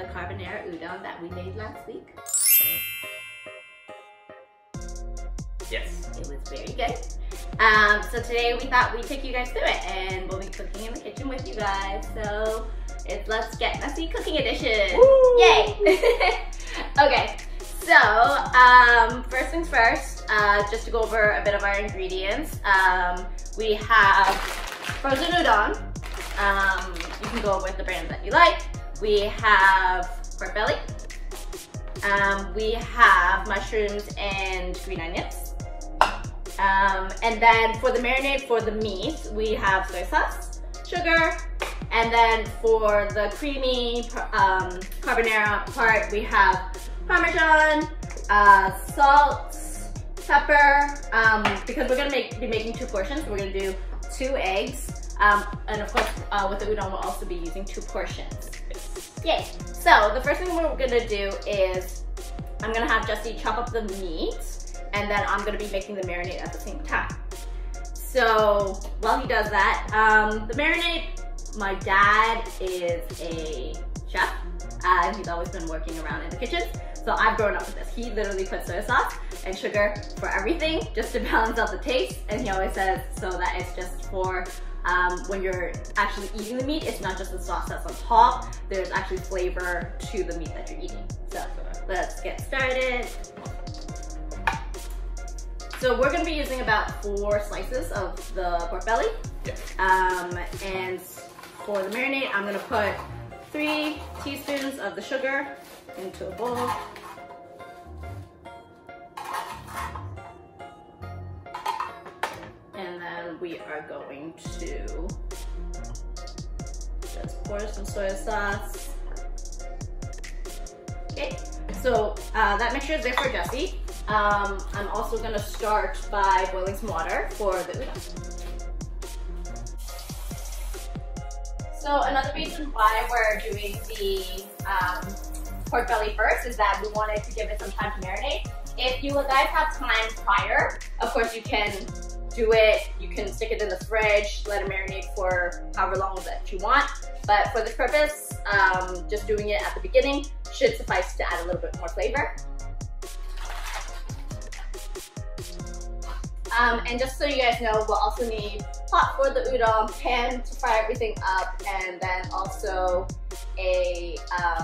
the carbonara udon that we made last week. Yes. It was very good. So today we thought we'd take you guys through it, and we'll be cooking in the kitchen with you guys. So it's Let's Get Messy Cooking Edition. Woo! Yay! Okay, so first things first, just to go over a bit of our ingredients. We have frozen udon. You can go with the brand that you like. We have pork belly. We have mushrooms and green onions. And then for the marinade for the meat, we have soy sauce, sugar, and then for the creamy carbonara part, we have Parmesan, salt, pepper, because we're gonna be making two portions. We're gonna do 2 eggs, and of course with the udon we'll also be using 2 portions. Yay! So the first thing we're gonna do is I'm gonna have Jesse chop up the meat, and then I'm gonna be making the marinade at the same time. So while he does that, the marinade, my dad is a chef, and he's always been working around in the kitchen, so I've grown up with this. He literally puts soy sauce and sugar for everything just to balance out the taste, and he always says so that it's just for when you're actually eating the meat, it's not just the sauce that's on top, there's actually flavor to the meat that you're eating. So let's get started. So we're going to be using about 4 slices of the pork belly, and for the marinade, I'm going to put 3 teaspoons of the sugar into a bowl. And then we are going to just pour some soy sauce. Okay, so that mixture is there for Jesse. I'm also going to start by boiling some water for the udon. So another reason why we're doing the pork belly first is that we wanted to give it some time to marinate. If you guys have time prior, of course you can do it, you can stick it in the fridge, let it marinate for however long that you want. But for this purpose, just doing it at the beginning should suffice to add a little bit more flavor. And just so you guys know, we'll also need pot for the udon, pan to fry everything up, and then also a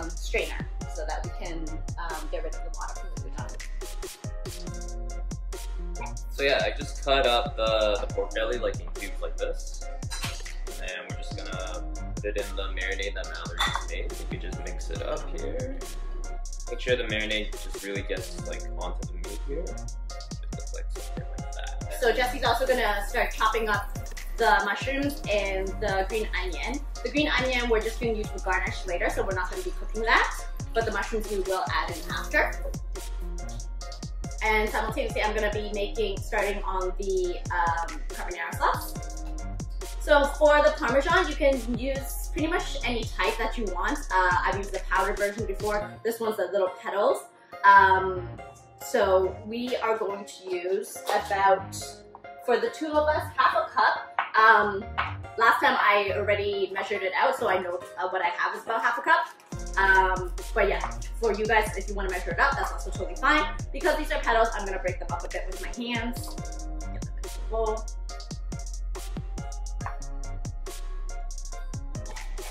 strainer so that we can get rid of the water from the udon. So yeah, I just cut up the pork belly like in cubes like this, and we're just gonna put it in the marinade that Mallory just made. If you just mix it up here, make sure the marinade just really gets like onto the meat here. So Jesse's also gonna start chopping up the mushrooms and the green onion. The green onion we're just gonna use for garnish later, so we're not gonna be cooking that, but the mushrooms we will add in after. And simultaneously I'm gonna be starting on the carbonara sauce. So for the Parmesan, you can use pretty much any type that you want. I've used the powdered version before. This one's the little petals. So we are going to use about, for the 2 of us, 1/2 cup. Last time I already measured it out, so I know what I have is about 1/2 cup. But yeah, for you guys, if you want to measure it out, that's also totally fine. Because these are petals, I'm going to break them up a bit with my hands. Get them into the bowl.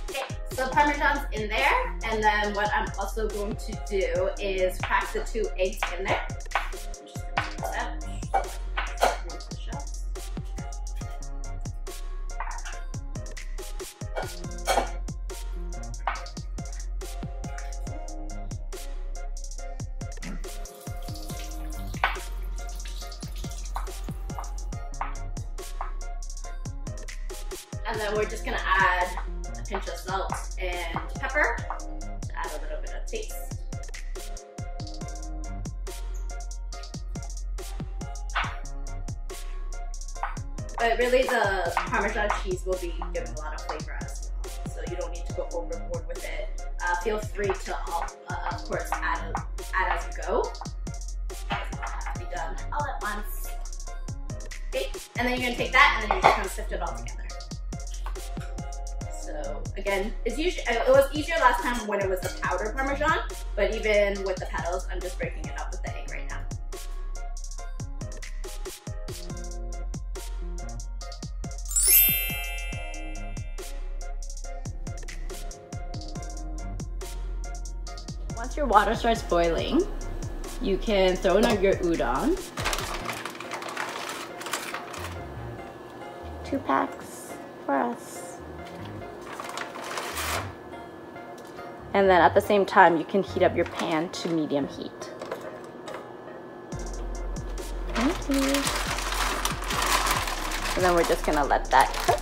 Okay, so Parmesan's in there. And then what I'm also going to do is crack the 2 eggs in there. I'm just gonna do that. And then we're just gonna add a pinch of salt and pepper. A little bit of taste. But really the Parmesan cheese will be giving a lot of flavor as well, so you don't need to go overboard with it. Feel free to, of course, add as you go. It doesn't have to be done all at once. Okay, and then you're going to take that and then you're just going to sift it all together. So So again, it's usually, it was easier last time when it was the powder Parmesan, but even with the petals, I'm just breaking it up with the egg right now. Once your water starts boiling, you can throw in your udon. 2 packs for us. And then at the same time, you can heat up your pan to medium heat. Thank you. And then we're just gonna let that cook.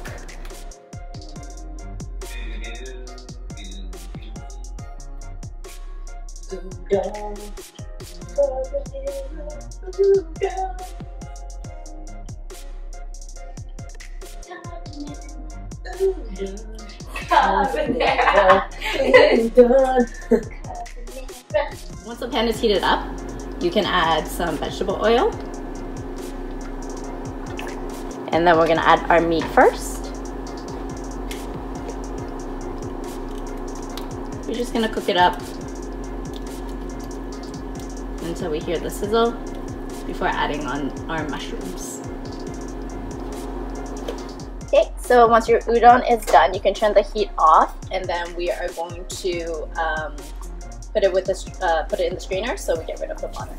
Once the pan is heated up, you can add some vegetable oil. And then we're gonna add our meat first. We're just gonna cook it up until we hear the sizzle before adding on our mushrooms. Okay, so once your udon is done, you can turn the heat off, and then we are going to put it in the strainer so we get rid of the water.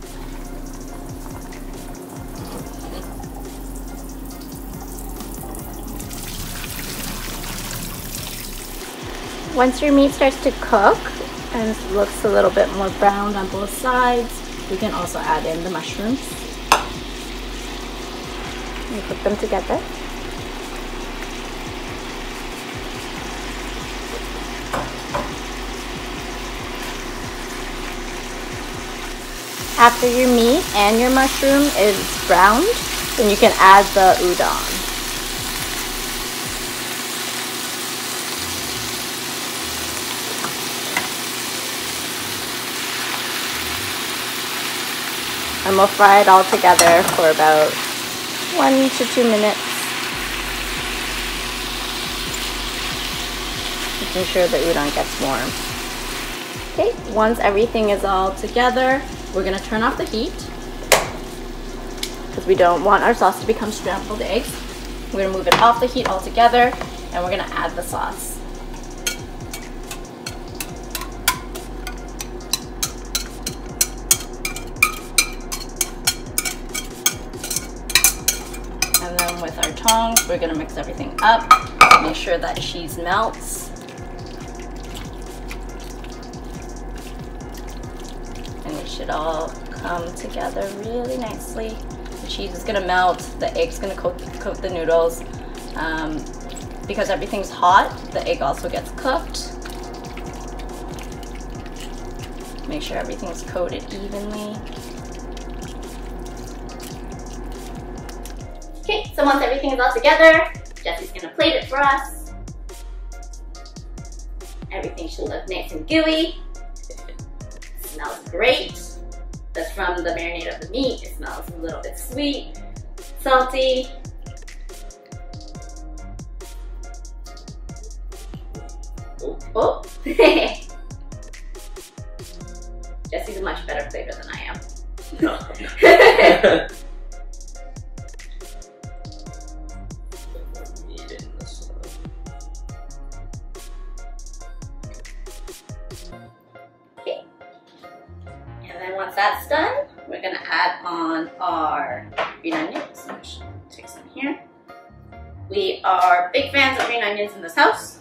Once your meat starts to cook and it looks a little bit more browned on both sides, you can also add in the mushrooms. You put them together. After your meat and your mushroom is browned, then you can add the udon. And we'll fry it all together for about 1 to 2 minutes. Making sure the udon gets warm. Okay, once everything is all together, we're gonna turn off the heat because we don't want our sauce to become scrambled eggs. We're gonna move it off the heat altogether, and we're gonna add the sauce. With our tongs, we're gonna mix everything up, make sure that cheese melts, and it should all come together really nicely. The cheese is gonna melt, the egg's gonna coat the noodles. Because everything's hot, the egg also gets cooked. Make sure everything's coated evenly. Okay, so once everything is all together, Jesse's gonna plate it for us. Everything should look nice and gooey. It smells great. That's from the marinade of the meat. It smells a little bit sweet, salty. Oh! Jesse's a much better plater than I am. And then once that's done, we're gonna add on our green onions. I should take some here. We are big fans of green onions in this house,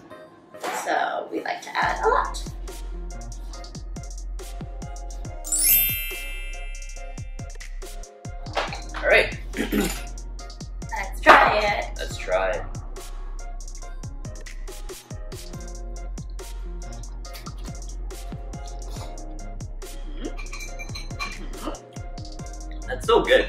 so we like to add a lot. All right. Let's try it. Let's try it. That's so good.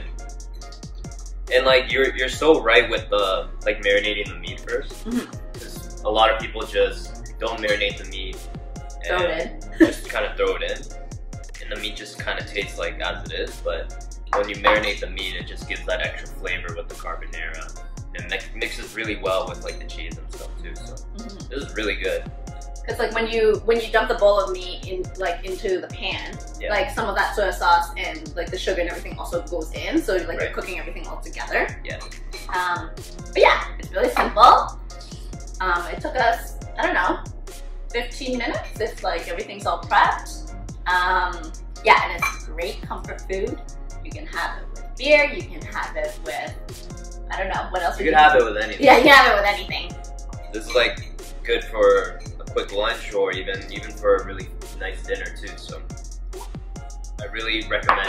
And like you're so right with the like marinating the meat first. Because a lot of people just don't marinate the meat and throw it in. Just kind of throw it in. And the meat just kind of tastes like as it is, but when you marinate the meat, it just gives that extra flavor with the carbonara. and like mixes really well with like the cheese and stuff too. So it was really good. Cause like when you dump the bowl of meat in into the pan, like some of that soy sauce and like the sugar and everything also goes in. So like you're cooking everything all together. Yeah. But yeah, it's really simple. It took us, I don't know, 15 minutes. It's like everything's all prepped. Yeah, and it's great comfort food. You can have it with beer. You can have it with, I don't know, what else? You can have it with anything. Yeah, you can have it with anything. This is like good for a quick lunch or even for a really nice dinner too. So I really recommend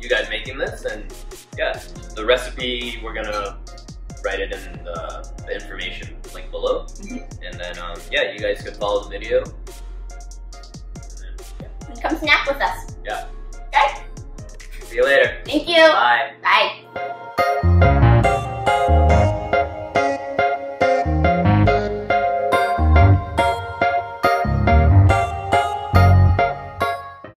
you guys making this. And yeah, the recipe, we're gonna write it in the information link below. And then yeah, you guys could follow the video. And then, yeah. Come snack with us. Yeah. Okay? See you later. Thank you. Bye. Bye.